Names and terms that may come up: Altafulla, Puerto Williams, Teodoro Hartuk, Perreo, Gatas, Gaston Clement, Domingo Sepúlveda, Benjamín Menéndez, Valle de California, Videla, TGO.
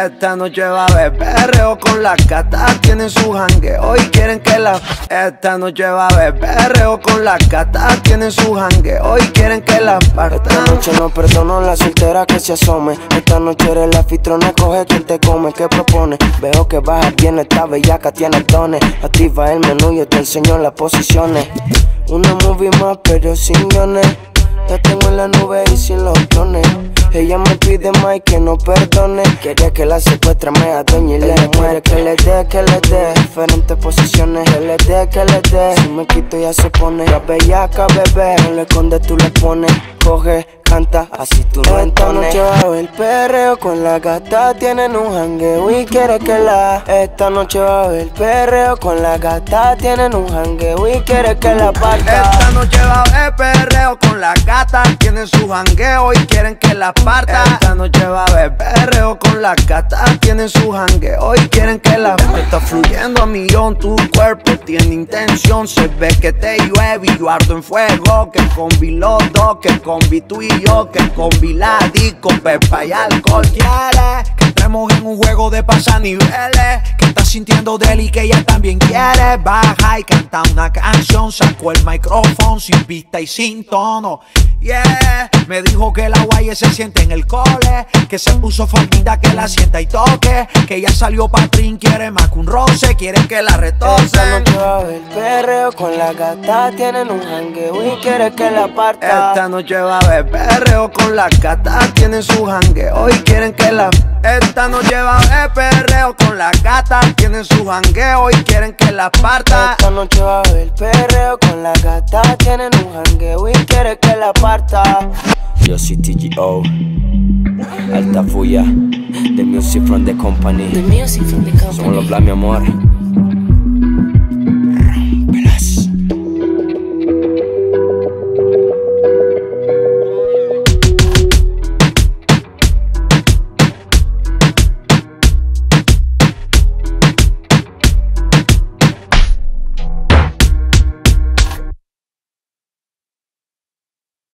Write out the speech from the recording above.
Esta noche va a haber perreo con las gatas, tienen su jangueo y quieren que la... Esta noche va a haber perreo con las gatas, tienen su jangueo y quieren que la partan. Esta noche no perdono a la soltera que se asome. Esta noche eres la anfitriona, coge quien te come. ¿Qué propone? Veo que baja bien, esta bellaca tiene dones. Activa el menú y yo te enseño las posiciones. Una movie más pero sin guiones. Te tengo en la nube y sin los clones. Ella me pide más y que no perdone. Quería que la secuestra, me adueñe y le muere. Que le dé, diferentes posiciones. Que le dé, si me quito ya se pone. La bellaca, bebé, no le escondes, tú le pones. Coge, canta, así tú no entones. Esta noche va a haber perreo con la gata, tienen un jangueo y quiere que la... Esta noche va a haber perreo con la gata, tienen un jangueo y quiere que la parta. Esta noche va a haber perreo con la gata, tienen su jangueo y quieren que la parta. Esta noche va a haber perreo con la gata, tienen su jangueo y quieren que la parta. Está fluyendo a millón, tu cuerpo tiene intención. Se ve que te llueve y yo ardo en fuego. Que combi los dos, que combi tú y yo, que combi la disco, pepa y alcohol. Quiere que entremos en un juego de pasaniveles, que estás sintiendo de él y que ella también quiere. Baja y canta una canción, sacó el micrófono sin pista y sin tono. Yeah, me dijo que la guaya se siente en el cole, que se puso faldita, que la sienta y toque, que ya salió patrín, quiere más que un roce, quiere que la retoce. Esta noche va a haber perreo con la gata, tienen un jangueo y quiere que la parta. Esta noche va a haber perreo con la gata, tienen su jangueo y quieren que la... Esta noche va a haber perreo con la gata, tienen su jangueo y quieren que la parta. Esta noche va a haber perreo con la gata, tienen un jangueo y quieren que la parta. Yo soy TGO, Altafulla, the music from the company. Somos los Blas, mi amor.